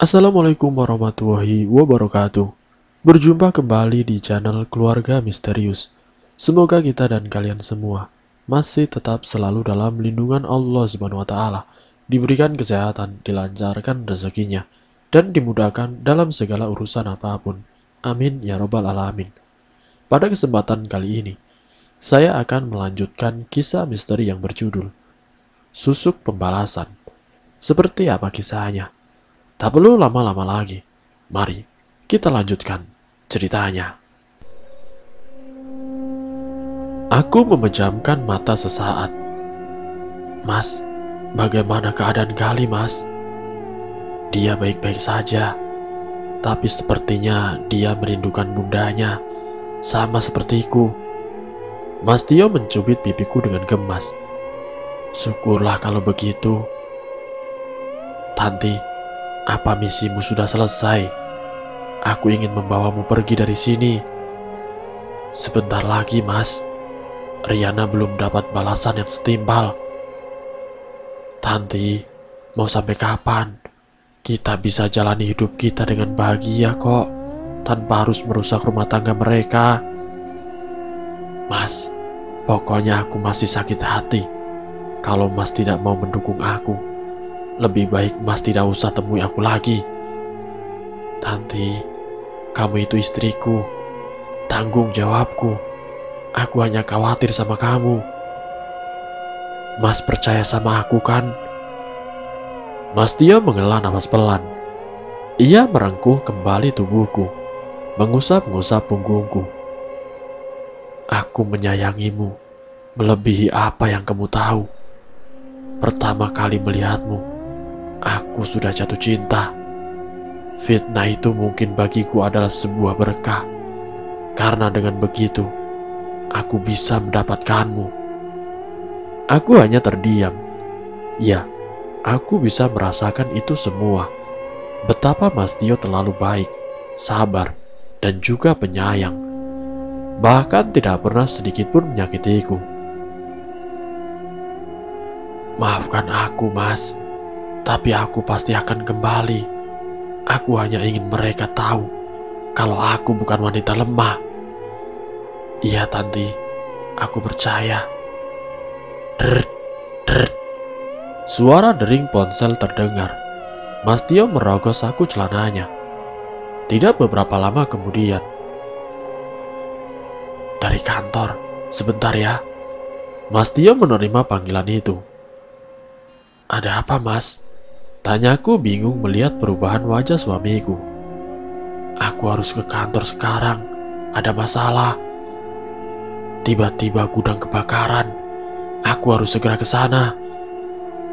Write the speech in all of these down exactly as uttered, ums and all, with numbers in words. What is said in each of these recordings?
Assalamualaikum warahmatullahi wabarakatuh. Berjumpa kembali di channel Keluarga Misterius. Semoga kita dan kalian semua masih tetap selalu dalam lindungan Allah Subhanahu wa taala, diberikan kesehatan, dilancarkan rezekinya, dan dimudahkan dalam segala urusan apapun. Amin ya robbal alamin. Pada kesempatan kali ini, saya akan melanjutkan kisah misteri yang berjudul Susuk Pembalasan. Seperti apa kisahnya? Tak perlu lama-lama lagi. Mari kita lanjutkan ceritanya. Aku memejamkan mata sesaat. "Mas, bagaimana keadaan Gali, Mas?" "Dia baik-baik saja, tapi sepertinya dia merindukan bundanya, sama sepertiku." Mas Tio mencubit pipiku dengan gemas. "Syukurlah kalau begitu. Tanti, apa misimu sudah selesai? Aku ingin membawamu pergi dari sini." "Sebentar lagi, Mas. Riana belum dapat balasan yang setimpal." "Tanti, mau sampai kapan? Kita bisa jalani hidup kita dengan bahagia kok, tanpa harus merusak rumah tangga mereka." "Mas, pokoknya aku masih sakit hati kalau Mas tidak mau mendukung aku. Lebih baik Mas tidak usah temui aku lagi." "Tanti, kamu itu istriku, tanggung jawabku. Aku hanya khawatir sama kamu." "Mas percaya sama aku kan?" Mas Tio menghela nafas pelan. Ia merengkuh kembali tubuhku, mengusap-ngusap punggungku. "Aku menyayangimu, melebihi apa yang kamu tahu. Pertama kali melihatmu, aku sudah jatuh cinta. Fitnah itu mungkin bagiku adalah sebuah berkah, karena dengan begitu, aku bisa mendapatkanmu." Aku hanya terdiam. Ya, aku bisa merasakan itu semua. Betapa Mas Tio terlalu baik, sabar, dan juga penyayang. Bahkan tidak pernah sedikit pun menyakitiku. "Maafkan aku, Mas. Tapi aku pasti akan kembali. Aku hanya ingin mereka tahu kalau aku bukan wanita lemah." "Iya, Tanti. Aku percaya." Drr, drr. Suara dering ponsel terdengar. Mas Tio merogoh saku celananya. Tidak beberapa lama kemudian. "Dari kantor, sebentar ya." Mas Tio menerima panggilan itu. "Ada apa, Mas?" Tanyaku bingung melihat perubahan wajah suamiku. "Aku harus ke kantor sekarang. Ada masalah. Tiba-tiba gudang kebakaran. Aku harus segera ke sana."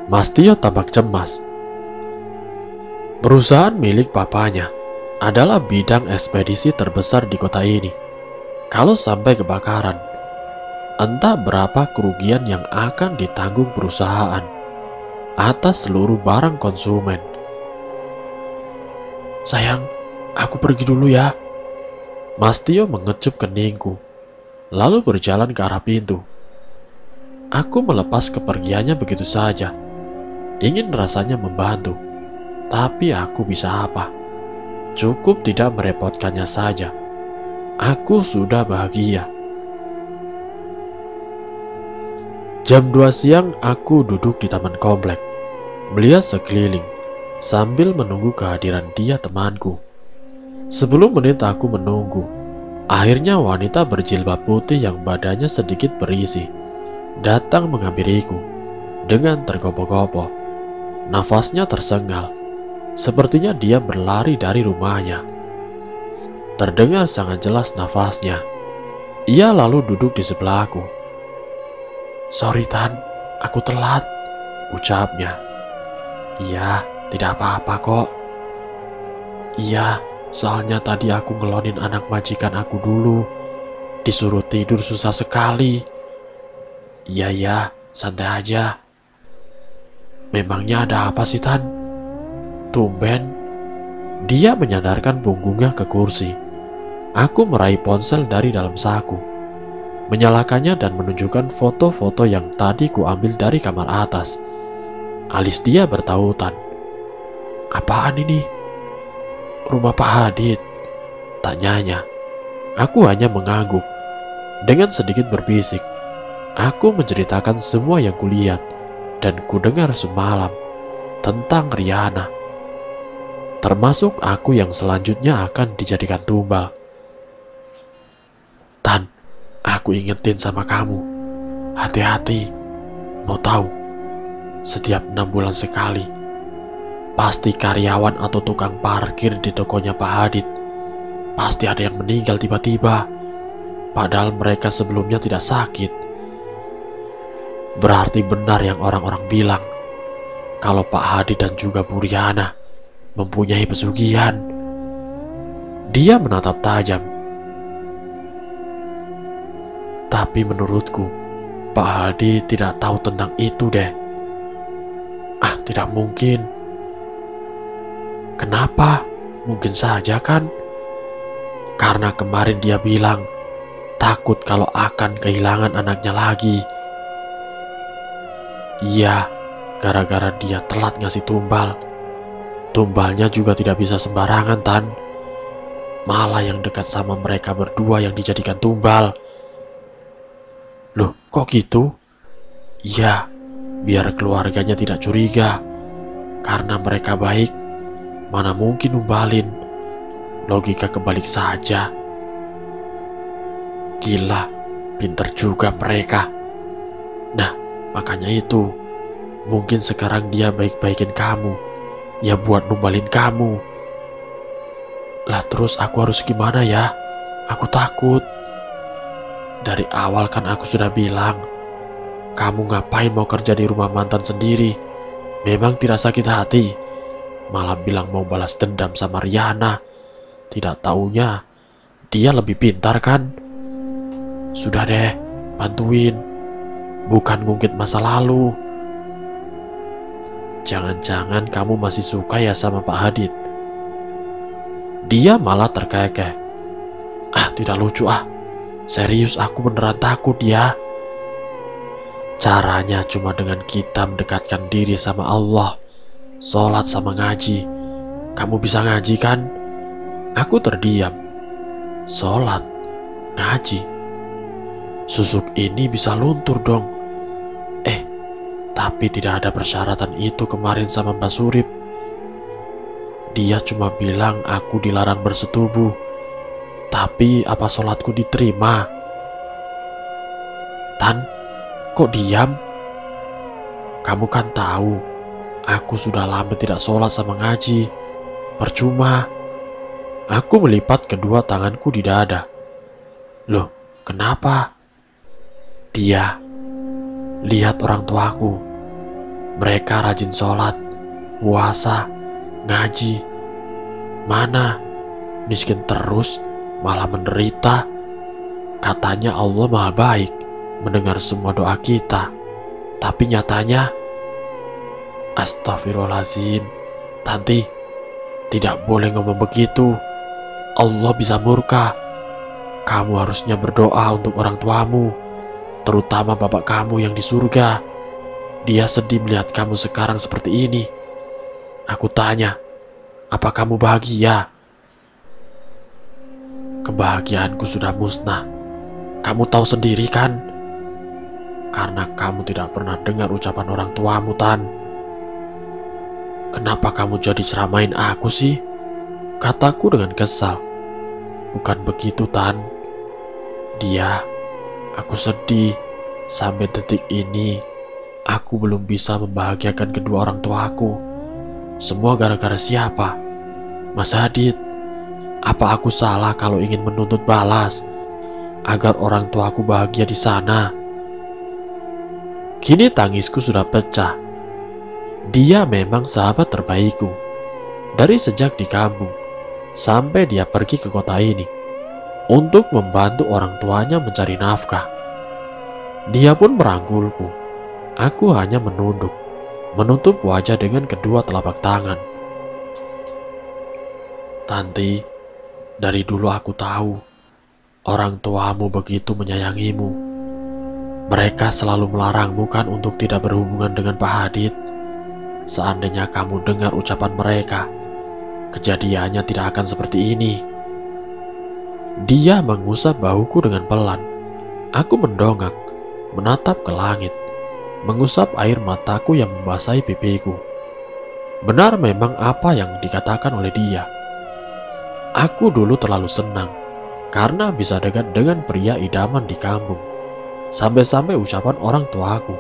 Mas Tio tampak cemas. Perusahaan milik papanya adalah bidang ekspedisi terbesar di kota ini. Kalau sampai kebakaran, entah berapa kerugian yang akan ditanggung perusahaan atas seluruh barang konsumen. "Sayang, aku pergi dulu ya." Mas Tio mengecup keningku, lalu berjalan ke arah pintu. Aku melepas kepergiannya begitu saja. Ingin rasanya membantu, tapi aku bisa apa? Cukup tidak merepotkannya saja. Aku sudah bahagia. Jam dua siang aku duduk di taman komplek, melihat sekeliling sambil menunggu kehadiran dia temanku. Sepuluh menit aku menunggu. Akhirnya wanita berjilbab putih yang badannya sedikit berisi datang menghampiriku dengan tergopoh-gopoh. Nafasnya tersengal. Sepertinya dia berlari dari rumahnya. Terdengar sangat jelas nafasnya. Ia lalu duduk di sebelahku. "Sorry Tan, aku telat," ucapnya. "Iya, tidak apa-apa kok." "Iya, soalnya tadi aku ngelonin anak majikan aku dulu. Disuruh tidur susah sekali." "Iya ya, santai aja." "Memangnya ada apa sih Tan?" "Tumben." Dia menyandarkan punggungnya ke kursi. Aku meraih ponsel dari dalam saku, menyalakannya dan menunjukkan foto-foto yang tadi kuambil dari kamar atas. Alis dia bertautan. "Apaan ini?" rumah Pak Hadid?" tanyanya. Aku hanya mengangguk. Dengan sedikit berbisik, aku menceritakan semua yang kulihat dan kudengar semalam tentang Riana, termasuk aku yang selanjutnya akan dijadikan tumbal. "Tan, aku ingetin sama kamu, hati-hati. Mau tahu, setiap enam bulan sekali, pasti karyawan atau tukang parkir di tokonya Pak Hadid, pasti ada yang meninggal tiba-tiba, padahal mereka sebelumnya tidak sakit. Berarti benar yang orang-orang bilang, kalau Pak Hadid dan juga Bu Riana mempunyai pesugihan." Dia menatap tajam. "Tapi menurutku, Pak Hadid tidak tahu tentang itu deh." "Ah, tidak mungkin." "Kenapa? Mungkin saja kan? Karena kemarin dia bilang takut kalau akan kehilangan anaknya lagi." "Iya, gara-gara dia telat ngasih tumbal. Tumbalnya juga tidak bisa sembarangan, Tan. Malah yang dekat sama mereka berdua yang dijadikan tumbal." "Loh, kok gitu?" "Iya, biar keluarganya tidak curiga. Karena mereka baik, mana mungkin numbalin. Logika kebalik saja." "Gila, pinter juga mereka." "Nah, makanya itu. Mungkin sekarang dia baik-baikin kamu, ya buat numbalin kamu." "Lah terus aku harus gimana ya? Aku takut." "Dari awal kan aku sudah bilang, kamu ngapain mau kerja di rumah mantan sendiri? Memang tidak sakit hati, malah bilang mau balas dendam sama Riana. Tidak taunya dia lebih pintar kan? Sudah deh, bantuin, bukan ngungkit masa lalu. Jangan-jangan kamu masih suka ya sama Pak Hadid?" Dia malah terkekeh. "Ah, tidak lucu ah. Serius, aku beneran takut ya." Caranya cuma dengan kita mendekatkan diri sama Allah, sholat sama ngaji. Kamu bisa ngaji kan? Aku terdiam. Sholat, ngaji. Susuk ini bisa luntur dong. Tapi tidak ada persyaratan itu kemarin sama Mbak Surip. Dia cuma bilang aku dilarang bersetubuh. Tapi apa sholatku diterima? "Tan, kok diam? Kamu kan tahu, aku sudah lama tidak sholat sama ngaji. Percuma." Aku melipat kedua tanganku di dada. "Loh, kenapa?" "Dia, lihat orang tuaku. Mereka rajin sholat, puasa, ngaji. Mana miskin terus, malah menderita. Katanya Allah maha baik, mendengar semua doa kita. Tapi nyatanya..." "Astagfirullahaladzim, Tanti, tidak boleh ngomong begitu. Allah bisa murka. Kamu harusnya berdoa untuk orang tuamu, terutama bapak kamu yang di surga. Dia sedih melihat kamu sekarang seperti ini. Aku tanya, apa kamu bahagia?" "Kebahagiaanku sudah musnah. Kamu tahu sendiri kan? Karena kamu tidak pernah dengar ucapan orang tuamu, Tan." "Kenapa kamu jadi ceramain aku sih?" kataku dengan kesal. "Bukan begitu, Tan. Dia, aku sedih sampai detik ini. Aku belum bisa membahagiakan kedua orang tuaku. Semua gara-gara siapa? Mas Hadid. Apa aku salah kalau ingin menuntut balas agar orang tuaku bahagia di sana?" Kini tangisku sudah pecah. Dia memang sahabat terbaikku dari sejak di kampung sampai dia pergi ke kota ini untuk membantu orang tuanya mencari nafkah. Dia pun merangkulku. Aku hanya menunduk, menutup wajah dengan kedua telapak tangan. "Tanti, dari dulu aku tahu orang tuamu begitu menyayangimu. Mereka selalu melarangmu kan untuk tidak berhubungan dengan Pak Hadid. Seandainya kamu dengar ucapan mereka, kejadiannya tidak akan seperti ini. Dia mengusap bahuku dengan pelan. Aku mendongak, menatap ke langit, mengusap air mataku yang membasahi pipiku. Benar memang apa yang dikatakan oleh dia. Aku dulu terlalu senang karena bisa dekat dengan pria idaman di kampung. Sampai-sampai ucapan orang tuaku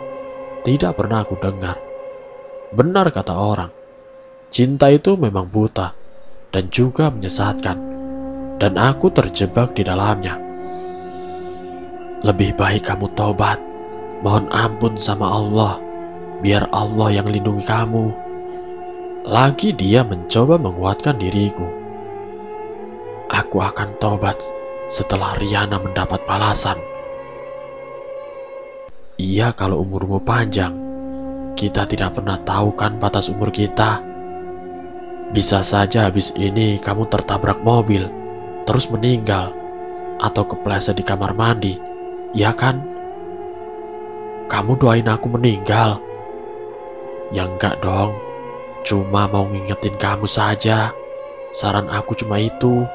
tidak pernah aku dengar. Benar kata orang, cinta itu memang buta dan juga menyesatkan. Dan aku terjebak di dalamnya. Lebih baik kamu taubat, mohon ampun sama Allah, biar Allah yang lindungi kamu. Lagi dia mencoba menguatkan diriku. Aku akan taubat setelah Riana mendapat balasan. Iya, kalau umurmu panjang, kita tidak pernah tahu kan batas umur kita. Bisa saja habis ini kamu tertabrak mobil, terus meninggal, atau kepleset di kamar mandi, ya kan? Kamu doain aku meninggal? Ya enggak dong, cuma mau ngingetin kamu saja. Saran aku cuma itu.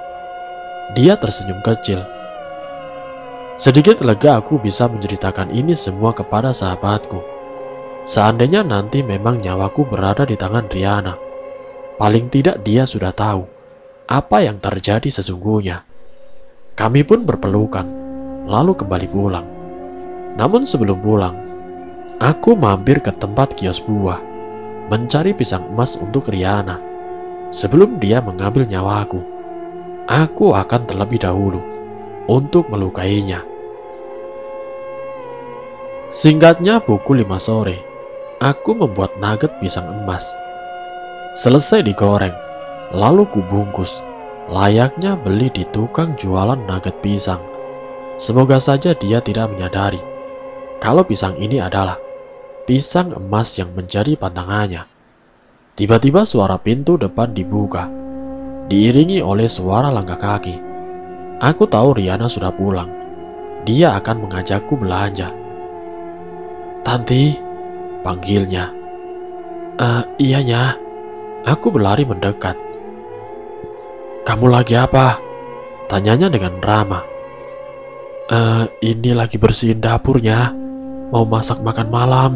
Dia tersenyum kecil. Sedikit lega aku bisa menceritakan ini semua kepada sahabatku. Seandainya nanti memang nyawaku berada di tangan Riana, paling tidak dia sudah tahu apa yang terjadi sesungguhnya. Kami pun berpelukan, lalu kembali pulang. Namun sebelum pulang, aku mampir ke tempat kios buah, mencari pisang emas untuk Riana. Sebelum dia mengambil nyawaku, aku akan terlebih dahulu untuk melukainya. Singkatnya, pukul lima sore, aku membuat nugget pisang emas. Selesai digoreng, lalu kubungkus, layaknya beli di tukang jualan nugget pisang. Semoga saja dia tidak menyadari kalau pisang ini adalah pisang emas yang menjadi pantangannya. Tiba-tiba suara pintu depan dibuka, diiringi oleh suara langkah kaki. Aku tahu Riana sudah pulang. Dia akan mengajakku belanja. "Tanti," panggilnya. "Eh, iya ya." Aku berlari mendekat. "Kamu lagi apa?" tanyanya dengan ramah. E, ini lagi bersihin dapurnya, mau masak makan malam."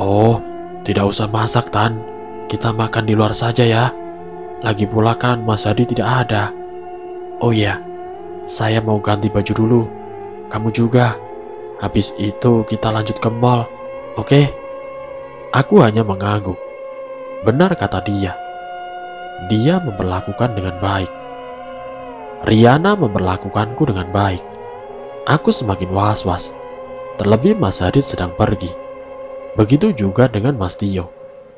"Oh, tidak usah masak, Tan. Kita makan di luar saja ya. Lagi pula kan Mas Hadi tidak ada." "Oh iya, saya mau ganti baju dulu. Kamu juga. Habis itu kita lanjut ke mall, oke?" Aku hanya mengangguk. Benar kata dia. Dia memperlakukan dengan baik. Riana memperlakukanku dengan baik. Aku semakin was-was, terlebih Mas Hadid sedang pergi. Begitu juga dengan Mas Tio,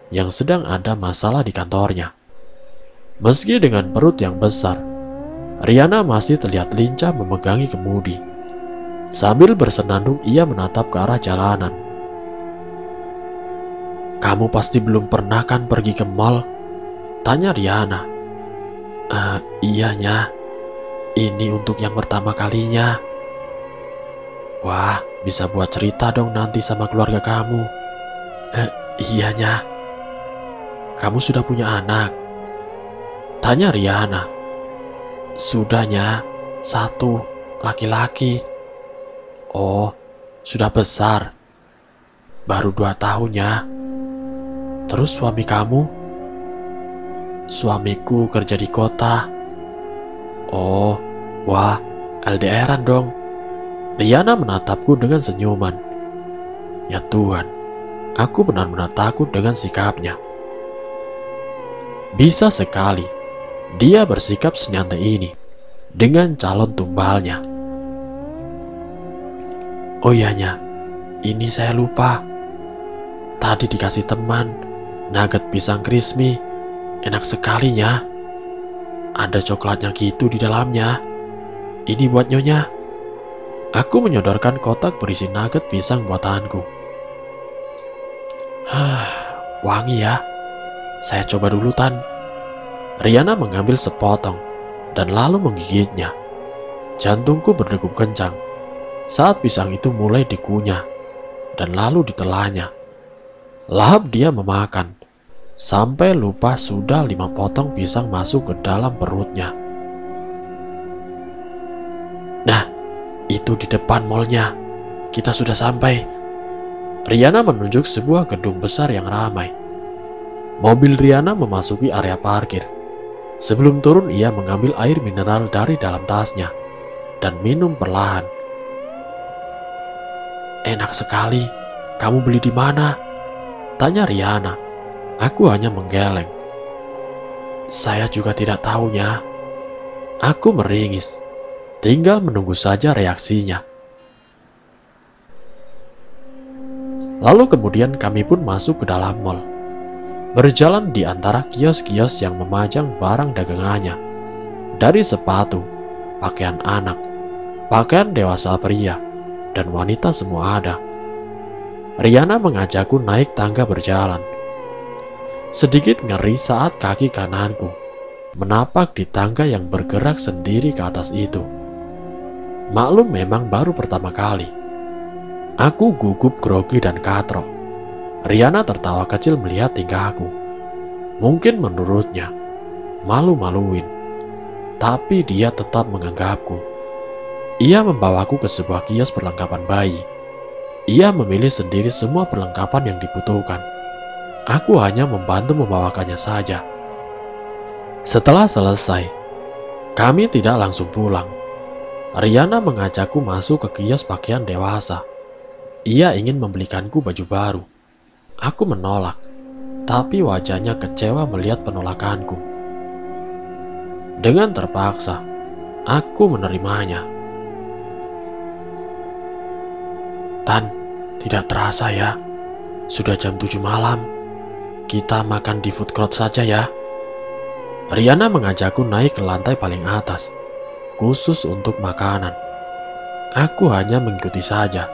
yang sedang ada masalah di kantornya. Meski dengan perut yang besar, Riana masih terlihat lincah memegangi kemudi. Sambil bersenandung ia menatap ke arah jalanan. "Kamu pasti belum pernah kan pergi ke mall?" tanya Riana. Uh, iyanya, ini untuk yang pertama kalinya." "Wah, bisa buat cerita dong nanti sama keluarga kamu." Uh, iyanya, "Kamu sudah punya anak?" tanya Riana. "Sudahnya, satu, laki-laki." "Oh, sudah besar?" "Baru dua tahunnya." "Terus suami kamu?" "Suamiku kerja di kota." "Oh, wah, L D R-an dong." Riana menatapku dengan senyuman. Ya Tuhan, aku benar-benar takut dengan sikapnya. Bisa sekali dia bersikap senyantai ini dengan calon tumbalnya. "Oh iyanya, ini saya lupa. Tadi dikasih teman nugget pisang crispy. Enak sekalinya. Ada coklatnya gitu di dalamnya. Ini buat nyonya." Aku menyodorkan kotak berisi nugget pisang buatanku. "Hah, wangi ya. Saya coba dulu, Tan." Riana mengambil sepotong dan lalu menggigitnya. Jantungku berdegup kencang saat pisang itu mulai dikunyah dan lalu ditelannya. Lahap dia memakan sampai lupa sudah lima potong pisang masuk ke dalam perutnya. Nah, itu di depan malnya. Kita sudah sampai. Riana menunjuk sebuah gedung besar yang ramai. Mobil Riana memasuki area parkir. Sebelum turun, ia mengambil air mineral dari dalam tasnya dan minum perlahan. "Enak sekali. Kamu beli di mana?" tanya Riana. Aku hanya menggeleng. "Saya juga tidak tahunya." Aku meringis. Tinggal menunggu saja reaksinya. Lalu kemudian kami pun masuk ke dalam mal. Berjalan di antara kios-kios yang memajang barang dagangannya. Dari sepatu, pakaian anak, pakaian dewasa pria, dan wanita semua ada. Riana mengajakku naik tangga berjalan. Sedikit ngeri saat kaki kananku menapak di tangga yang bergerak sendiri ke atas itu. Maklum memang baru pertama kali. Aku gugup, grogi, dan katrok. Riana tertawa kecil melihat tingkahku. Mungkin menurutnya malu-maluin, tapi dia tetap menganggapku. Ia membawaku ke sebuah kios perlengkapan bayi. Ia memilih sendiri semua perlengkapan yang dibutuhkan. Aku hanya membantu membawakannya saja. Setelah selesai, kami tidak langsung pulang. Riana mengajakku masuk ke kios pakaian dewasa. Ia ingin membelikanku baju baru. Aku menolak, tapi wajahnya kecewa melihat penolakanku. Dengan terpaksa, aku menerimanya. "Tan, tidak terasa ya, sudah jam tujuh malam. Kita makan di food court saja ya." Riana mengajakku naik ke lantai paling atas, khusus untuk makanan. Aku hanya mengikuti saja.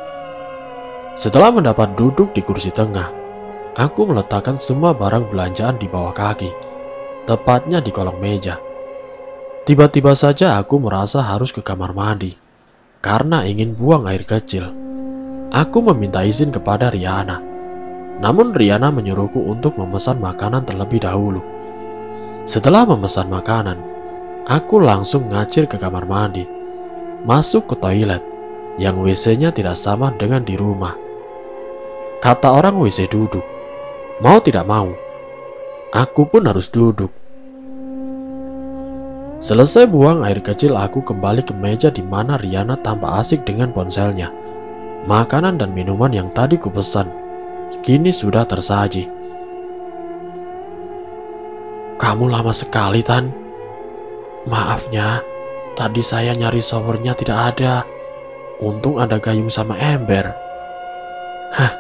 Setelah mendapat duduk di kursi tengah, aku meletakkan semua barang belanjaan di bawah kaki, tepatnya di kolong meja. Tiba-tiba saja aku merasa harus ke kamar mandi, karena ingin buang air kecil. Aku meminta izin kepada Riana, namun Riana menyuruhku untuk memesan makanan terlebih dahulu. Setelah memesan makanan, aku langsung ngacir ke kamar mandi, masuk ke toilet, yang W C-nya tidak sama dengan di rumah. Kata orang W C duduk. Mau tidak mau, aku pun harus duduk. Selesai buang air kecil, aku kembali ke meja di mana Riana tampak asik dengan ponselnya. Makanan dan minuman yang tadi kupesan kini sudah tersaji. "Kamu lama sekali, Tan. Maafnya, tadi saya nyari showernya tidak ada. Untung ada gayung sama ember." "Hah,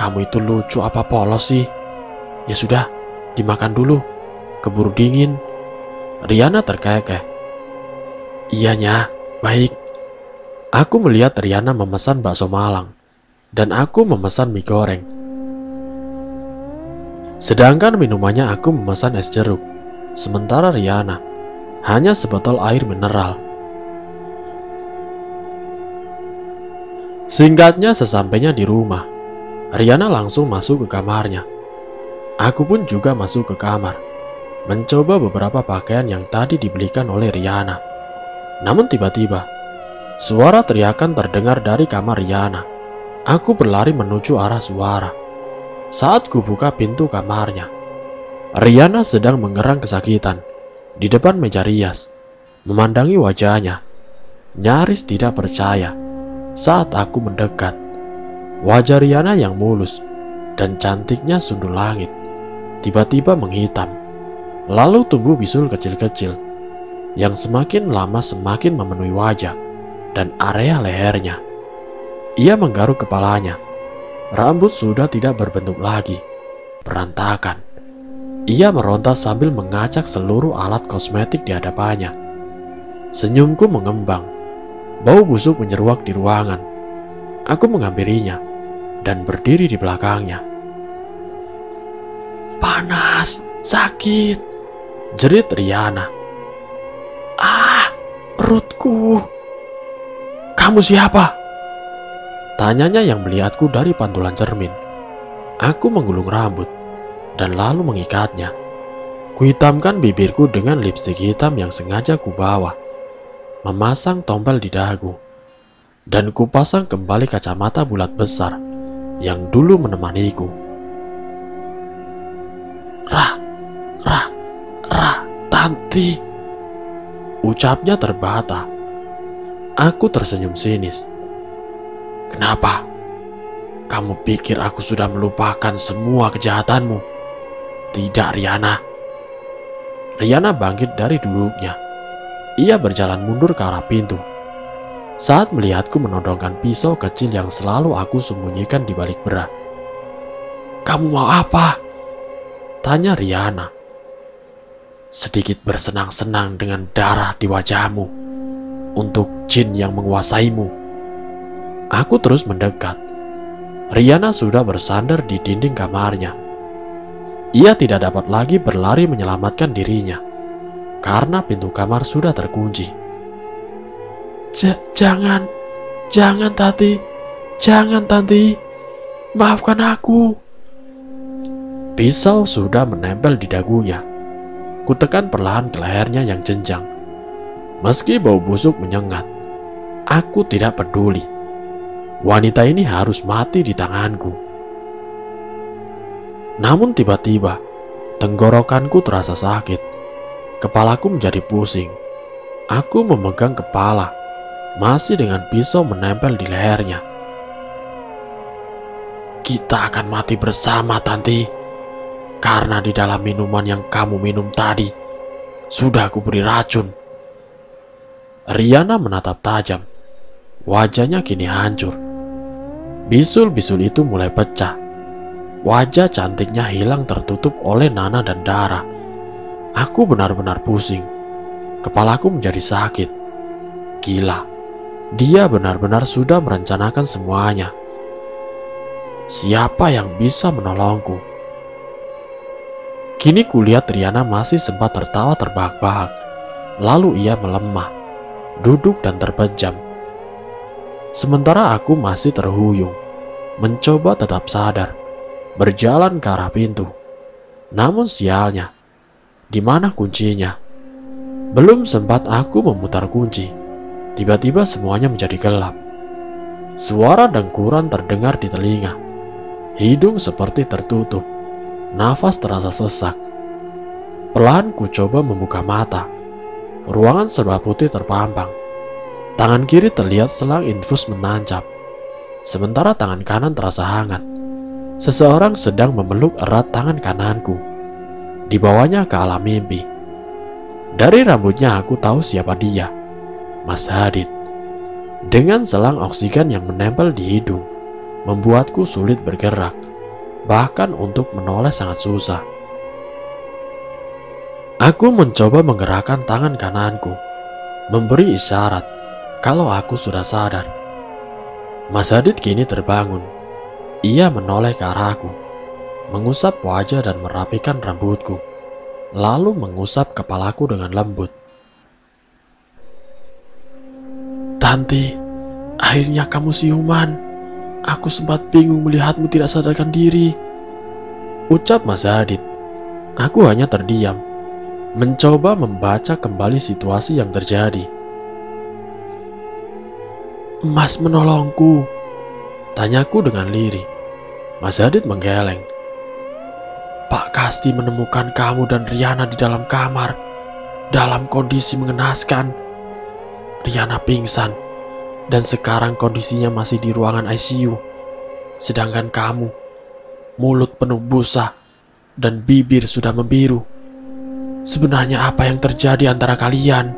kamu itu lucu apa polos sih? Ya sudah, dimakan dulu, keburu dingin." Riana terkekeh. "Iyanya, baik." Aku melihat Riana memesan bakso Malang, dan aku memesan mie goreng. Sedangkan minumannya aku memesan es jeruk, sementara Riana hanya sebotol air mineral. Singkatnya, sesampainya di rumah, Riana langsung masuk ke kamarnya. Aku pun juga masuk ke kamar, mencoba beberapa pakaian yang tadi dibelikan oleh Riana. Namun tiba-tiba, suara teriakan terdengar dari kamar Riana. Aku berlari menuju arah suara. Saat ku buka pintu kamarnya, Riana sedang menggerang kesakitan di depan meja rias. Memandangi wajahnya, nyaris tidak percaya saat aku mendekat. Wajah Riana yang mulus dan cantiknya sundul langit tiba-tiba menghitam, lalu tumbuh bisul kecil-kecil yang semakin lama semakin memenuhi wajah dan area lehernya. Ia menggaruk kepalanya. Rambut sudah tidak berbentuk lagi, berantakan. Ia meronta sambil mengacak seluruh alat kosmetik di hadapannya. Senyumku mengembang. Bau busuk menyeruak di ruangan. Aku menghampirinya dan berdiri di belakangnya. "Panas, sakit," jerit Riana. "Ah, perutku." "Kamu siapa?" tanyanya yang melihatku dari pantulan cermin. Aku menggulung rambut dan lalu mengikatnya. Kuhitamkan bibirku dengan lipstik hitam yang sengaja kubawa, memasang tombal di dagu, dan kupasang kembali kacamata bulat besar yang dulu menemaniku. Rah, rah, rah, Tanti, ucapnya terbata. Aku tersenyum sinis. Kenapa? Kamu pikir aku sudah melupakan semua kejahatanmu? Tidak, Riana. Riana bangkit dari duduknya. Ia berjalan mundur ke arah pintu. Saat melihatku menodongkan pisau kecil yang selalu aku sembunyikan di balik bra. "Kamu mau apa?" tanya Riana. "Sedikit bersenang-senang dengan darah di wajahmu untuk jin yang menguasaimu." Aku terus mendekat. Riana sudah bersandar di dinding kamarnya. Ia tidak dapat lagi berlari menyelamatkan dirinya karena pintu kamar sudah terkunci. Jangan, jangan Tati, jangan Tanti, maafkan aku. Pisau sudah menempel di dagunya. Kutekan perlahan ke lehernya yang jenjang. Meski bau busuk menyengat, aku tidak peduli. Wanita ini harus mati di tanganku. Namun tiba-tiba, tenggorokanku terasa sakit. Kepalaku menjadi pusing. Aku memegang kepala, masih dengan pisau menempel di lehernya. Kita akan mati bersama, Tanti. Karena di dalam minuman yang kamu minum tadi, sudah aku beri racun. Riana menatap tajam. Wajahnya kini hancur. Bisul-bisul itu mulai pecah. Wajah cantiknya hilang tertutup oleh nanah dan darah. Aku benar-benar pusing. Kepalaku menjadi sakit. Gila, dia benar-benar sudah merencanakan semuanya. Siapa yang bisa menolongku? Kini kulihat Riana masih sempat tertawa terbahak-bahak. Lalu ia melemah, duduk dan terpejam. Sementara aku masih terhuyung, mencoba tetap sadar, berjalan ke arah pintu. Namun sialnya, di mana kuncinya? Belum sempat aku memutar kunci, tiba-tiba semuanya menjadi gelap. Suara dengkuran terdengar di telinga. Hidung seperti tertutup. Nafas terasa sesak. Pelan ku coba membuka mata. Ruangan serba putih terpampang. Tangan kiri terlihat selang infus menancap. Sementara tangan kanan terasa hangat. Seseorang sedang memeluk erat tangan kananku. Dibawanya ke alam mimpi. Dari rambutnya aku tahu siapa dia, Mas Hadid. Dengan selang oksigen yang menempel di hidung, membuatku sulit bergerak, bahkan untuk menoleh sangat susah. Aku mencoba menggerakkan tangan kananku, memberi isyarat kalau aku sudah sadar. Mas Hadid kini terbangun. Ia menoleh ke arahku, mengusap wajah dan merapikan rambutku, lalu mengusap kepalaku dengan lembut. Tanti, akhirnya kamu siuman. Aku sempat bingung melihatmu tidak sadarkan diri, ucap Mas Hadid. Aku hanya terdiam, mencoba membaca kembali situasi yang terjadi. Mas menolongku, tanyaku dengan lirih. Mas Hadid menggeleng. Pak Kasti menemukan kamu dan Riana di dalam kamar, dalam kondisi mengenaskan. Riana pingsan, dan sekarang kondisinya masih di ruangan I C U. Sedangkan kamu, mulut penuh busa, dan bibir sudah membiru. Sebenarnya apa yang terjadi antara kalian?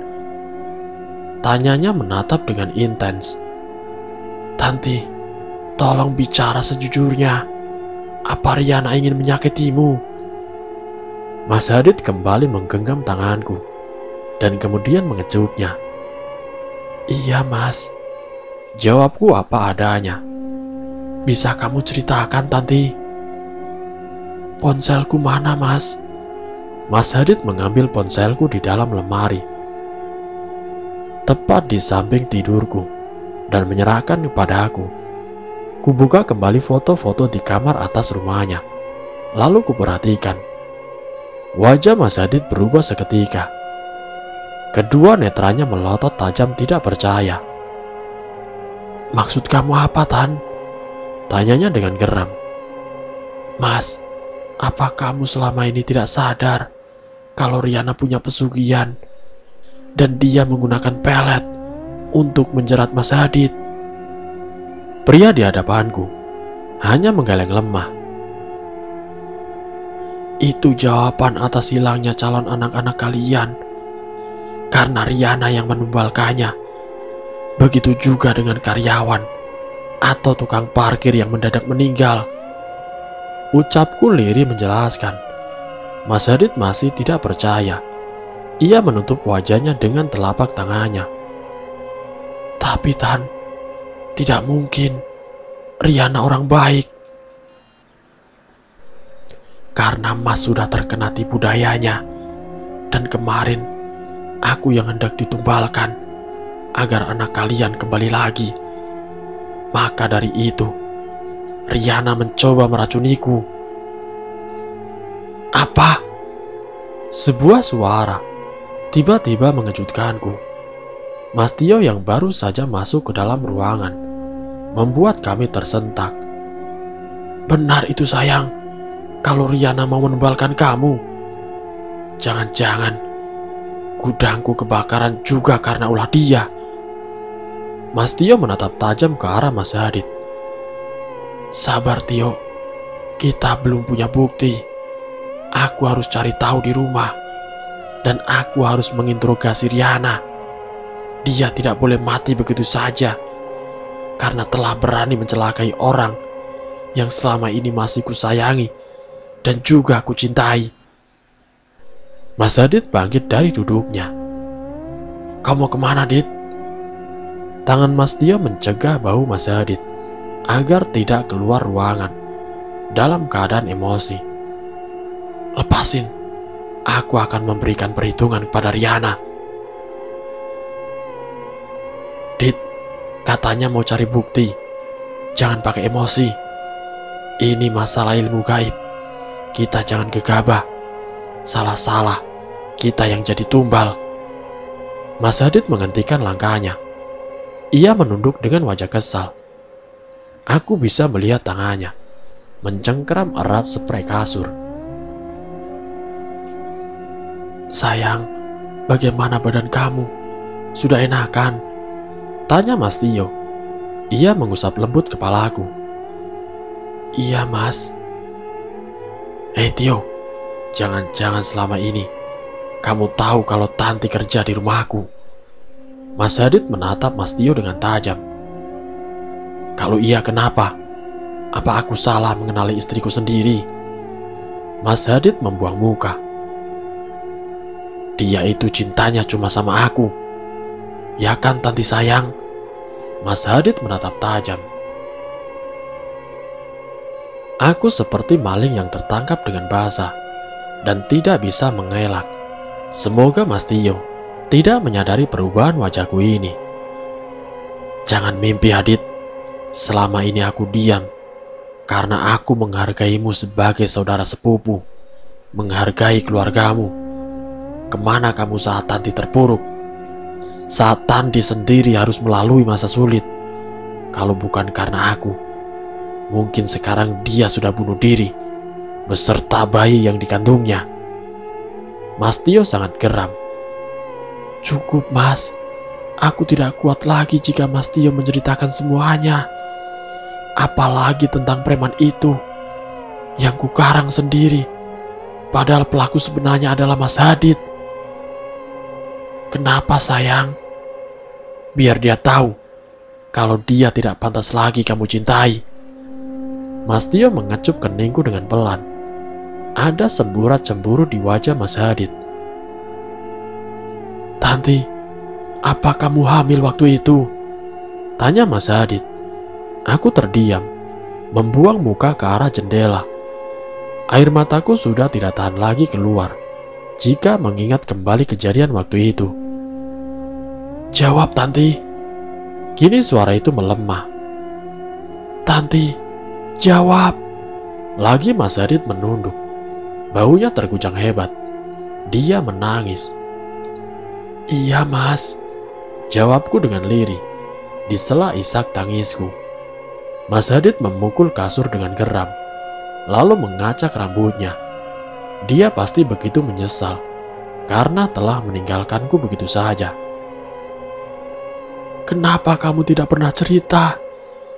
Tanyanya menatap dengan intens. Tanti, tolong bicara sejujurnya. Apa Riana ingin menyakitimu? Mas Hadid kembali menggenggam tanganku dan kemudian mengejutnya. Iya Mas, jawabku apa adanya. Bisa kamu ceritakan Tanti? Ponselku mana Mas? Mas Hadid mengambil ponselku di dalam lemari, tepat di samping tidurku, dan menyerahkan kepada aku. Kubuka kembali foto-foto di kamar atas rumahnya. Lalu kuperhatikan, wajah Mas Adit berubah seketika. Kedua netranya melotot tajam tidak percaya. "Maksud kamu apa, Tan?" tanyanya dengan geram. "Mas, apa kamu selama ini tidak sadar kalau Riana punya pesugihan dan dia menggunakan pelet untuk menjerat Mas Adit?" Pria di hadapanku hanya menggeleng lemah. "Itu jawaban atas hilangnya calon anak-anak kalian, karena Riana yang menumbalkannya. Begitu juga dengan karyawan atau tukang parkir yang mendadak meninggal," ucapku lirih menjelaskan. Mas Adit masih tidak percaya. Ia menutup wajahnya dengan telapak tangannya. "Tapi Tan, tidak mungkin. Riana orang baik. Karena Mas sudah terkena tipu dayanya, dan kemarin aku yang hendak ditumbalkan agar anak kalian kembali lagi. Maka dari itu, Riana mencoba meracuniku." "Apa?" Sebuah suara tiba-tiba mengejutkanku. Mas Tio yang baru saja masuk ke dalam ruangan membuat kami tersentak. "Benar itu sayang, kalau Riana mau menebalkan kamu. Jangan-jangan gudangku kebakaran juga karena ulah dia." Mas Tio menatap tajam ke arah Mas Adit. "Sabar Tio, kita belum punya bukti. Aku harus cari tahu di rumah, dan aku harus menginterogasi Riana. Dia tidak boleh mati begitu saja, karena telah berani mencelakai orang yang selama ini masih kusayangi dan juga aku cintai." Mas Adit bangkit dari duduknya. "Kau mau kemana, Dit?" Tangan Mas Tio mencegah bahu Mas Adit agar tidak keluar ruangan dalam keadaan emosi. "Lepasin, aku akan memberikan perhitungan kepada Riana." "Dit, katanya mau cari bukti. Jangan pakai emosi. Ini masalah ilmu gaib. Kita jangan gegabah. Salah-salah, kita yang jadi tumbal." Mas Adit menghentikan langkahnya. Ia menunduk dengan wajah kesal. Aku bisa melihat tangannya mencengkeram erat spray kasur. "Sayang, bagaimana badan kamu? Sudah enakan?" tanya Mas Tio. Ia mengusap lembut kepalaku. "Iya, Mas." "Hei Tio, jangan-jangan selama ini kamu tahu kalau Tanti kerja di rumahku." Mas Adit menatap Mas Tio dengan tajam. "Kalau iya kenapa? Apa aku salah mengenali istriku sendiri?" Mas Adit membuang muka. "Dia itu cintanya cuma sama aku. Ya kan Tanti sayang?" Mas Adit menatap tajam. Aku seperti maling yang tertangkap dengan basah dan tidak bisa mengelak. Semoga Mas Tio tidak menyadari perubahan wajahku ini. "Jangan mimpi Adit, selama ini aku diam karena aku menghargaimu sebagai saudara sepupu, menghargai keluargamu. Kemana kamu saat Tanti terpuruk? Saat Tanti sendiri harus melalui masa sulit. Kalau bukan karena aku, mungkin sekarang dia sudah bunuh diri beserta bayi yang dikandungnya." Mas Tio sangat geram. "Cukup Mas, aku tidak kuat lagi jika Mas Tio menceritakan semuanya. Apalagi tentang preman itu yang kukarang sendiri, padahal pelaku sebenarnya adalah Mas Adit." "Kenapa sayang?" "Biar dia tahu kalau dia tidak pantas lagi kamu cintai." Mas Tio mengecup keningku dengan pelan. Ada semburat cemburu di wajah Mas Adit. "Tanti, apa kamu hamil waktu itu?" tanya Mas Adit. Aku terdiam, membuang muka ke arah jendela. Air mataku sudah tidak tahan lagi keluar jika mengingat kembali kejadian waktu itu. "Jawab Tanti." Kini suara itu melemah. "Tanti, jawab." Lagi Mas Adit menunduk. Baunya terguncang hebat. Dia menangis. "Iya, Mas," jawabku dengan lirih, di sela isak tangisku. Mas Adit memukul kasur dengan geram, lalu mengacak rambutnya. Dia pasti begitu menyesal, karena telah meninggalkanku begitu saja. "Kenapa kamu tidak pernah cerita?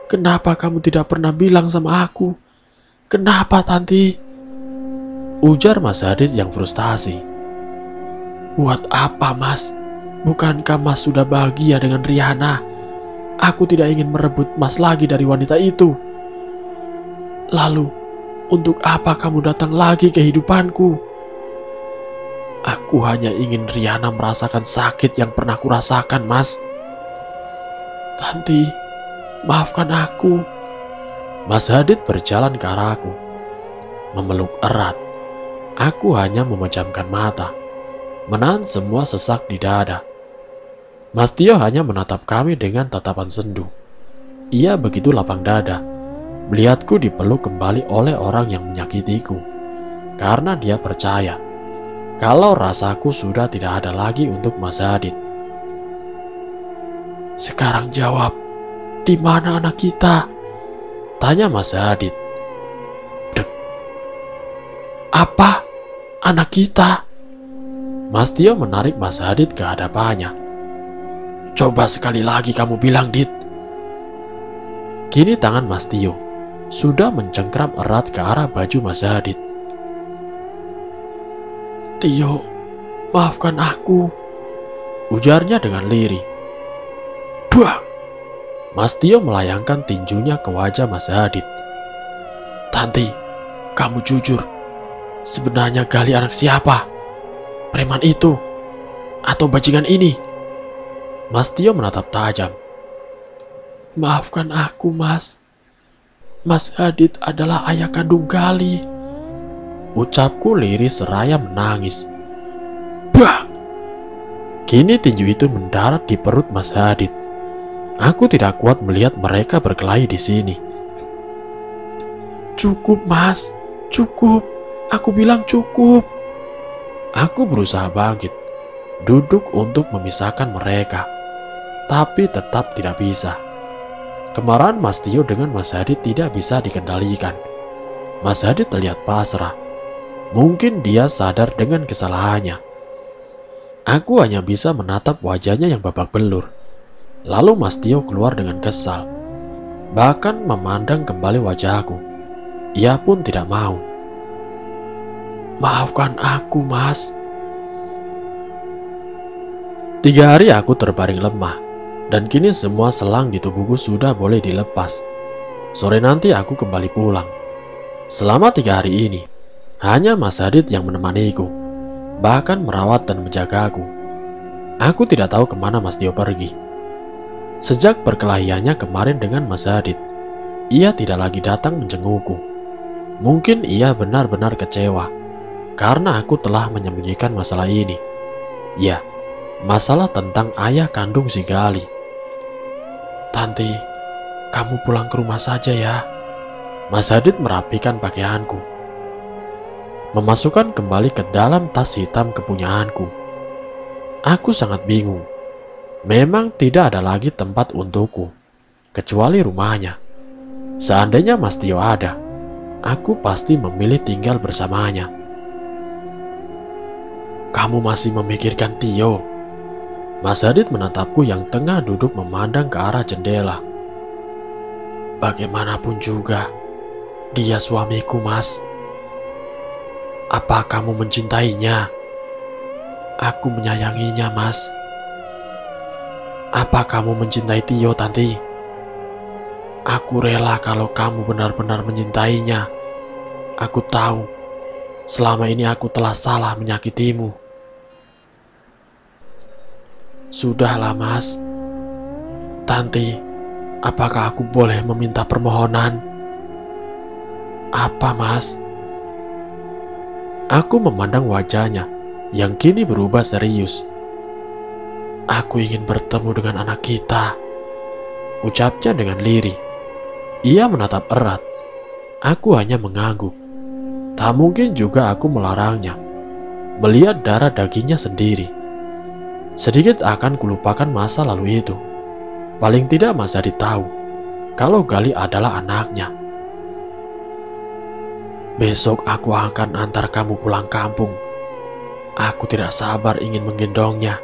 Kenapa kamu tidak pernah bilang sama aku? Kenapa, Tanti?" ujar Mas Adit yang frustasi. "Buat apa, Mas? Bukankah Mas sudah bahagia dengan Riana? Aku tidak ingin merebut Mas lagi dari wanita itu. Lalu, untuk apa kamu datang lagi ke hidupanku? Aku hanya ingin Riana merasakan sakit yang pernah kurasakan, Mas. Tanti, maafkan aku." Mas Adit berjalan ke arahku, memeluk erat. Aku hanya memejamkan mata, menahan semua sesak di dada. Mas Tio hanya menatap kami dengan tatapan sendu. Ia begitu lapang dada, melihatku dipeluk kembali oleh orang yang menyakitiku, karena dia percaya kalau rasaku sudah tidak ada lagi untuk Mas Adit. "Sekarang jawab, di mana anak kita?" tanya Mas Adit. "Dek." "Apa? Anak kita?" Mas Tio menarik Mas Adit ke hadapannya. "Coba sekali lagi kamu bilang, Dit." Kini tangan Mas Tio sudah mencengkram erat ke arah baju Mas Adit. "Tio, maafkan aku," ujarnya dengan lirih. "Buang!" Mas Tio melayangkan tinjunya ke wajah Mas Adit. "Tanti, kamu jujur. Sebenarnya Gali anak siapa? Preman itu? Atau bajingan ini?" Mas Tio menatap tajam. "Maafkan aku, Mas. Mas Adit adalah ayah kandung Gali," ucapku lirih seraya menangis. "Bah!" Kini tinju itu mendarat di perut Mas Adit. Aku tidak kuat melihat mereka berkelahi di sini. "Cukup, Mas, cukup. Aku bilang cukup." Aku berusaha bangkit, duduk untuk memisahkan mereka, tapi tetap tidak bisa. Kemarahan Mas Tio dengan Mas Adit tidak bisa dikendalikan. Mas Adit terlihat pasrah. Mungkin dia sadar dengan kesalahannya. Aku hanya bisa menatap wajahnya yang babak belur. Lalu Mas Tio keluar dengan kesal, bahkan memandang kembali wajahku. Ia pun tidak mau. "Maafkan aku, Mas." Tiga hari aku terbaring lemah, dan kini semua selang di tubuhku sudah boleh dilepas. Sore nanti aku kembali pulang. Selama tiga hari ini, hanya Mas Adit yang menemaniku, bahkan merawat dan menjagaku. Aku tidak tahu kemana Mas Tio pergi. Sejak perkelahiannya kemarin dengan Mas Adit, ia tidak lagi datang menjengukku. Mungkin ia benar-benar kecewa karena aku telah menyembunyikan masalah ini. Ya, masalah tentang ayah kandung si Gali. "Tanti, kamu pulang ke rumah saja ya." Mas Adit merapikan pakaianku, memasukkan kembali ke dalam tas hitam kepunyaanku. Aku sangat bingung. Memang tidak ada lagi tempat untukku, kecuali rumahnya. Seandainya Mas Tio ada, aku pasti memilih tinggal bersamanya. "Kamu masih memikirkan Tio?" Mas Adit menatapku yang tengah duduk memandang ke arah jendela. "Bagaimanapun juga, dia suamiku, Mas." "Apa kamu mencintainya?" "Aku menyayanginya, Mas." "Apa kamu mencintai Tio, Tanti?" "Aku rela kalau kamu benar-benar mencintainya. Aku tahu, selama ini aku telah salah menyakitimu." "Sudahlah, Mas. Tanti, apakah aku boleh meminta permohonan?" "Apa, Mas?" Aku memandang wajahnya yang kini berubah serius. "Aku ingin bertemu dengan anak kita," ucapnya dengan lirih. Ia menatap erat. Aku hanya mengangguk. Tak mungkin juga aku melarangnya, melihat darah dagingnya sendiri. Sedikit akan kulupakan masa lalu itu. Paling tidak Mas Hadi tahu kalau Gali adalah anaknya. Besok aku akan antar kamu pulang kampung. Aku tidak sabar ingin menggendongnya.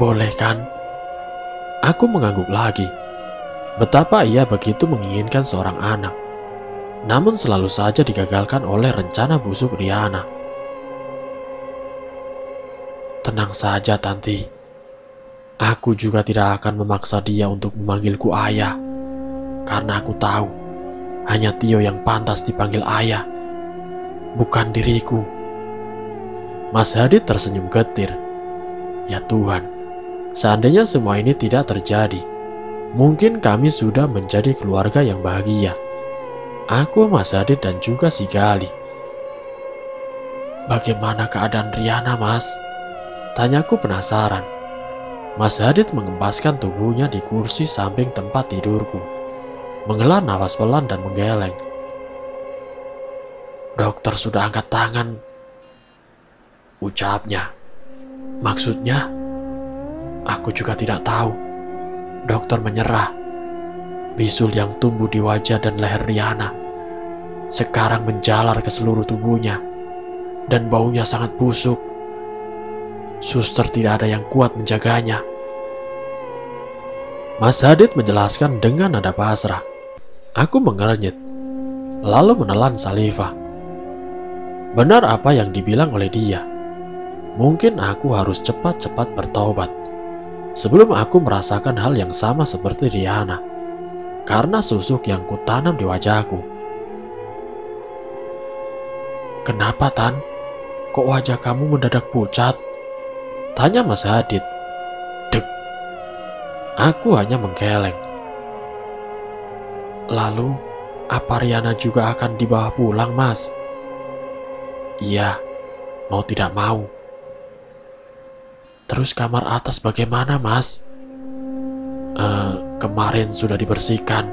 Boleh kan? Aku mengangguk lagi. Betapa ia begitu menginginkan seorang anak. Namun selalu saja digagalkan oleh rencana busuk Riana. Tenang saja, Tanti. Aku juga tidak akan memaksa dia untuk memanggilku ayah. Karena aku tahu, hanya Tio yang pantas dipanggil ayah. Bukan diriku. Mas Hadi tersenyum getir. Ya Tuhan, seandainya semua ini tidak terjadi, mungkin kami sudah menjadi keluarga yang bahagia. Aku, Mas Adit, dan juga si Gali. Bagaimana keadaan Riana, Mas? Tanyaku penasaran. Mas Adit mengempaskan tubuhnya di kursi samping tempat tidurku, menghela nafas pelan dan menggeleng. Dokter sudah angkat tangan, ucapnya. Maksudnya, aku juga tidak tahu. Dokter menyerah. Bisul yang tumbuh di wajah dan leher Riana sekarang menjalar ke seluruh tubuhnya, dan baunya sangat busuk. Suster tidak ada yang kuat menjaganya. Mas Hadid menjelaskan dengan nada pasrah. Aku mengernyit, lalu menelan saliva. Benar apa yang dibilang oleh dia. Mungkin aku harus cepat-cepat bertobat, sebelum aku merasakan hal yang sama seperti Riana. Karena susuk yang kutanam di wajahku. Kenapa, Tan? Kok wajah kamu mendadak pucat? Tanya Mas Hadid. Dek. Aku hanya menggeleng. Lalu, apa Riana juga akan dibawa pulang, Mas? Iya, mau tidak mau. Terus kamar atas bagaimana, Mas? Uh, kemarin sudah dibersihkan.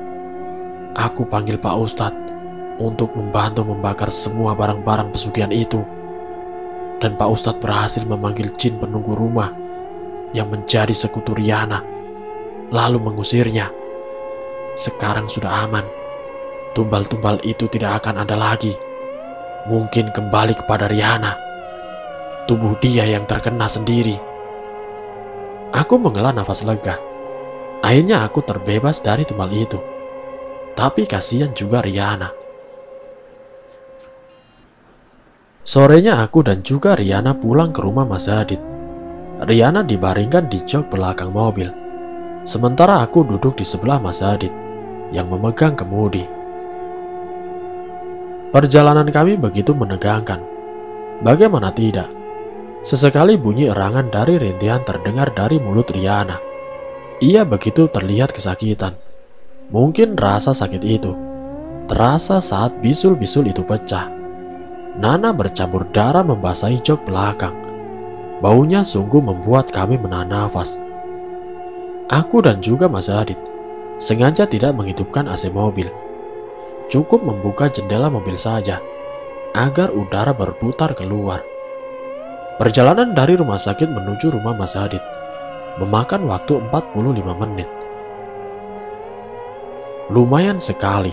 Aku panggil Pak Ustadz untuk membantu membakar semua barang-barang pesugihan itu. Dan Pak Ustadz berhasil memanggil jin penunggu rumah yang menjadi sekutu Riana, lalu mengusirnya. Sekarang sudah aman. Tumbal-tumbal itu tidak akan ada lagi. Mungkin kembali kepada Riana. Tubuh dia yang terkena sendiri. Aku menghela nafas lega. Akhirnya aku terbebas dari tumbal itu. Tapi kasihan juga Riana. Sorenya aku dan juga Riana pulang ke rumah Mas Hadid. Riana dibaringkan di jok belakang mobil. Sementara aku duduk di sebelah Mas Hadid yang memegang kemudi. Perjalanan kami begitu menegangkan. Bagaimana tidak? Sesekali bunyi erangan dari rintihan terdengar dari mulut Riana. Ia begitu terlihat kesakitan. Mungkin rasa sakit itu terasa saat bisul-bisul itu pecah. Nana bercampur darah membasahi jok belakang. Baunya sungguh membuat kami menahan nafas. Aku dan juga Mas Hadid sengaja tidak menghidupkan A C mobil. Cukup membuka jendela mobil saja agar udara berputar keluar. Perjalanan dari rumah sakit menuju rumah Mas Hadid memakan waktu empat puluh lima menit. Lumayan sekali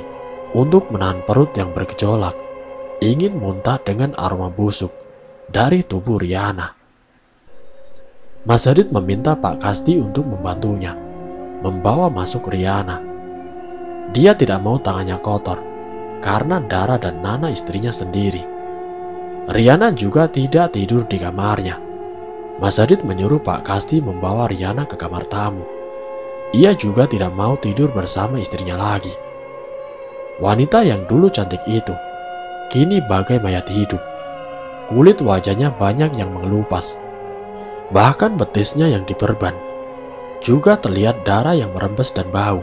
untuk menahan perut yang bergejolak, ingin muntah dengan aroma busuk dari tubuh Riana. Mas Hadid meminta Pak Kasti untuk membantunya membawa masuk Riana. Dia tidak mau tangannya kotor karena darah dan Nana istrinya sendiri. Riana juga tidak tidur di kamarnya. Mas Hadid menyuruh Pak Kasti membawa Riana ke kamar tamu. Ia juga tidak mau tidur bersama istrinya lagi. Wanita yang dulu cantik itu, kini bagai mayat hidup. Kulit wajahnya banyak yang mengelupas. Bahkan betisnya yang diperban. Juga terlihat darah yang merembes dan bau.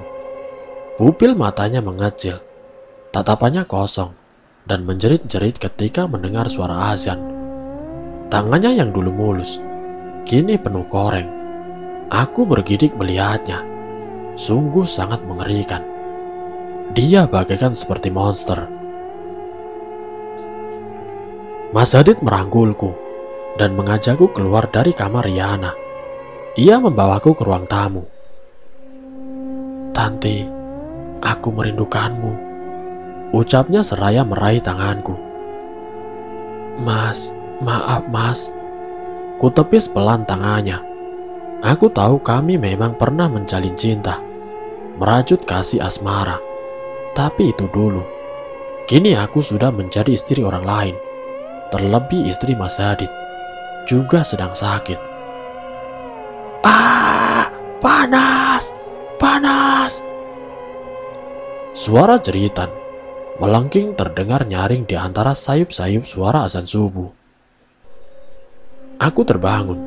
Pupil matanya mengecil. Tatapannya kosong. Dan menjerit-jerit ketika mendengar suara azan. Tangannya yang dulu mulus. Kini penuh koreng. Aku bergidik melihatnya. Sungguh sangat mengerikan. Dia bagaikan seperti monster. Mas Hadid merangkulku dan mengajakku keluar dari kamar Riana. Ia membawaku ke ruang tamu. "Tanti, aku merindukanmu," ucapnya seraya meraih tanganku. "Mas, maaf mas," kutepis pelan tangannya. Aku tahu kami memang pernah menjalin cinta, merajut kasih asmara. Tapi itu dulu. Kini aku sudah menjadi istri orang lain, terlebih istri Mas Hadid, juga sedang sakit. "Ah, panas, panas!" Suara jeritan melengking terdengar nyaring di antara sayup-sayup suara azan subuh. Aku terbangun,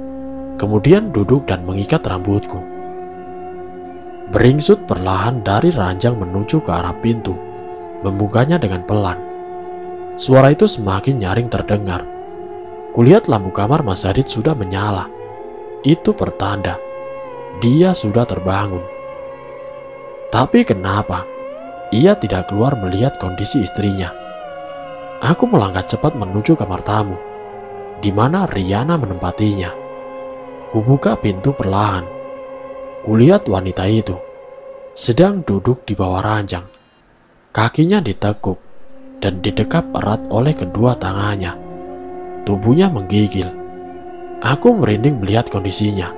kemudian duduk dan mengikat rambutku. Beringsut perlahan dari ranjang menuju ke arah pintu, membukanya dengan pelan. Suara itu semakin nyaring terdengar. Kulihat lampu kamar Mas Hadid sudah menyala. Itu pertanda dia sudah terbangun. Tapi kenapa ia tidak keluar melihat kondisi istrinya? Aku melangkah cepat menuju kamar tamu, di mana Riana menempatinya. Kubuka pintu perlahan. Kulihat wanita itu sedang duduk di bawah ranjang. Kakinya ditekuk dan didekap erat oleh kedua tangannya. Tubuhnya menggigil. Aku merinding melihat kondisinya.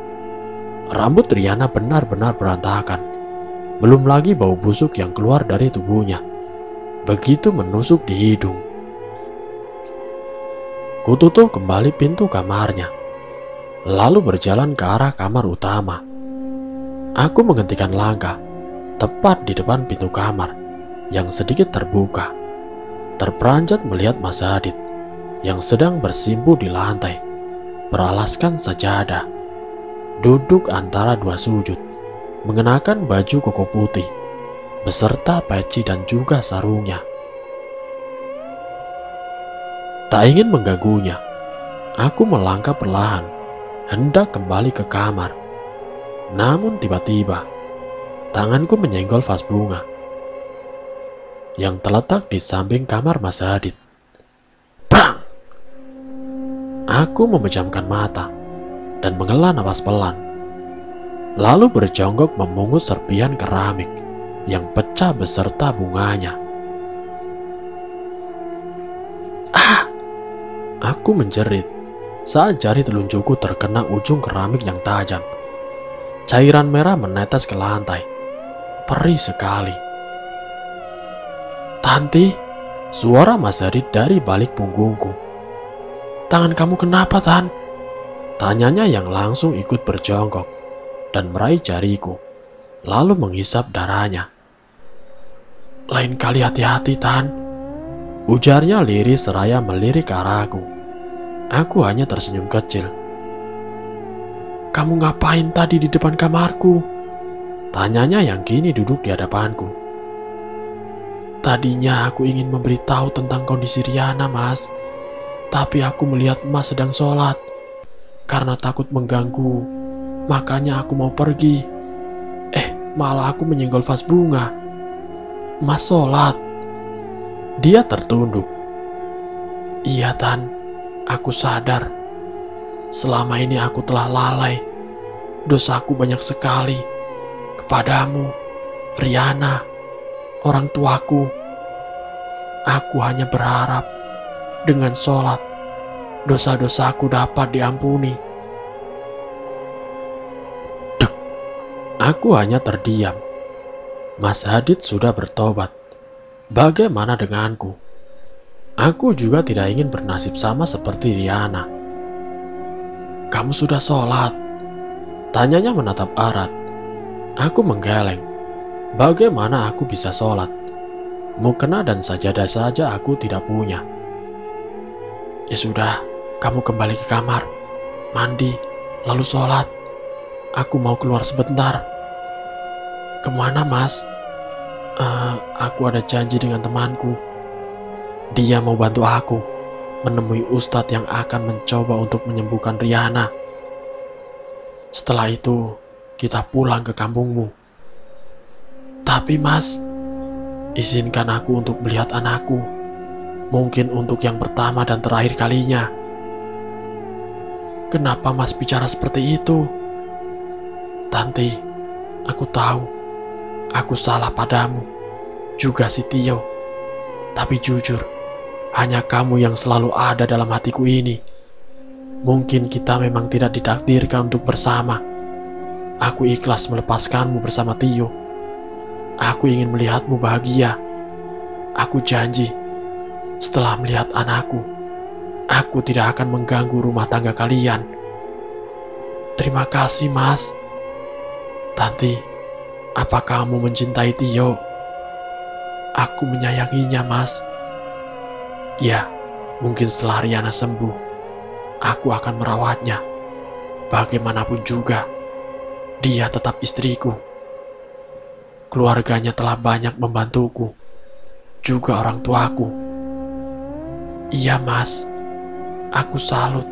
Rambut Riana benar-benar berantakan. Belum lagi bau busuk yang keluar dari tubuhnya, begitu menusuk di hidung. Kututup kembali pintu kamarnya, lalu berjalan ke arah kamar utama. Aku menghentikan langkah tepat di depan pintu kamar yang sedikit terbuka. Terperanjat melihat Mas Hadid yang sedang bersimpu di lantai, beralaskan sajadah, duduk antara dua sujud, mengenakan baju koko putih beserta peci dan juga sarungnya. Tak ingin mengganggunya, aku melangkah perlahan hendak kembali ke kamar. Namun tiba-tiba tanganku menyenggol vas bunga yang terletak di samping kamar Mas Hadid. Bang! Aku memejamkan mata dan menghela nafas pelan, lalu berjonggok memungut serpihan keramik yang pecah beserta bunganya. Ah! Aku menjerit saat jari telunjukku terkena ujung keramik yang tajam. Cairan merah menetes ke lantai. Perih sekali. "Tanti," suara Mas Hadid dari balik punggungku. "Tangan kamu kenapa, Tan?" tanyanya yang langsung ikut berjongkok dan meraih jariku, lalu menghisap darahnya. "Lain kali hati-hati, Tan," ujarnya lirih seraya melirik ke arahku. Aku hanya tersenyum kecil. "Kamu ngapain tadi di depan kamarku?" tanyanya yang kini duduk di hadapanku. "Tadinya aku ingin memberitahu tentang kondisi Riana, Mas. Tapi aku melihat Mas sedang sholat. Karena takut mengganggu, makanya aku mau pergi. Eh, malah aku menyenggol vas bunga. Mas sholat?" Dia tertunduk. "Iya, Tan. Aku sadar. Selama ini aku telah lalai. Dosaku banyak sekali. Kepadamu, Riana, orang tuaku. Aku hanya berharap dengan sholat dosa-dosaku dapat diampuni." Dek. Aku hanya terdiam. Mas Hadid sudah bertobat. Bagaimana denganku? Aku juga tidak ingin bernasib sama seperti Riana. "Kamu sudah sholat?" tanyanya menatap erat. Aku menggeleng. Bagaimana aku bisa sholat? Mukena dan sajadah saja aku tidak punya. "Ya sudah, kamu kembali ke kamar, mandi, lalu sholat. Aku mau keluar sebentar." "Kemana, Mas?" Uh, "aku ada janji dengan temanku. Dia mau bantu aku menemui ustadz yang akan mencoba untuk menyembuhkan Riana. Setelah itu, kita pulang ke kampungmu." "Tapi Mas, izinkan aku untuk melihat anakku. Mungkin untuk yang pertama dan terakhir kalinya. Kenapa Mas bicara seperti itu? Tanti, aku tahu. Aku salah padamu. Juga si Tio. Tapi jujur, hanya kamu yang selalu ada dalam hatiku ini. Mungkin kita memang tidak ditakdirkan untuk bersama. Aku ikhlas melepaskanmu bersama Tio. Aku ingin melihatmu bahagia. Aku janji, setelah melihat anakku, aku tidak akan mengganggu rumah tangga kalian. Terima kasih, Mas. Tanti, apa kamu mencintai Tio? Aku menyayanginya, Mas. Ya, mungkin setelah Riana sembuh, aku akan merawatnya. Bagaimanapun juga, dia tetap istriku. Keluarganya telah banyak membantuku, juga orang tuaku. Iya, Mas. Aku salut.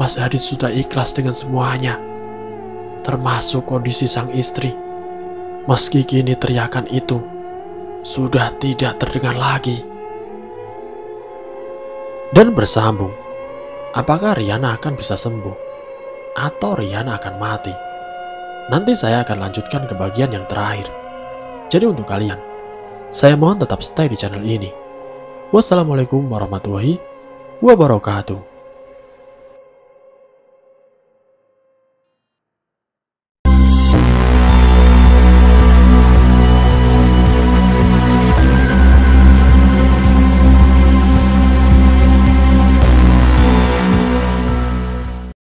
Mas Adit sudah ikhlas dengan semuanya, termasuk kondisi sang istri. Meski kini teriakan itu sudah tidak terdengar lagi. Dan bersambung, apakah Riana akan bisa sembuh? Atau Riana akan mati? Nanti saya akan lanjutkan ke bagian yang terakhir. Jadi untuk kalian, saya mohon tetap stay di channel ini. Wassalamualaikum warahmatullahi wabarakatuh.